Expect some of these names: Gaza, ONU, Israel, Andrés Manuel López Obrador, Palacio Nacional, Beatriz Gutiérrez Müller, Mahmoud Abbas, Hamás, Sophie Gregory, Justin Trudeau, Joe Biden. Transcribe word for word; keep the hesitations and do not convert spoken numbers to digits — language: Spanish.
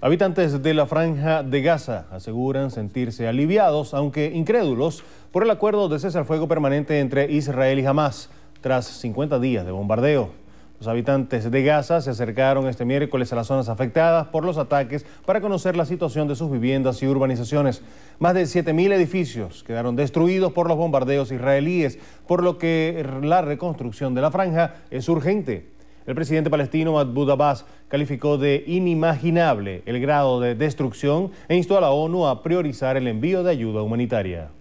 Habitantes de la Franja de Gaza aseguran sentirse aliviados, aunque incrédulos, por el acuerdo de cese al fuego permanente entre Israel y Hamás, tras cincuenta días de bombardeo. Los habitantes de Gaza se acercaron este miércoles a las zonas afectadas por los ataques para conocer la situación de sus viviendas y urbanizaciones. Más de siete mil edificios quedaron destruidos por los bombardeos israelíes, por lo que la reconstrucción de la franja es urgente. El presidente palestino Mahmoud Abbas calificó de inimaginable el grado de destrucción e instó a la ONU a priorizar el envío de ayuda humanitaria.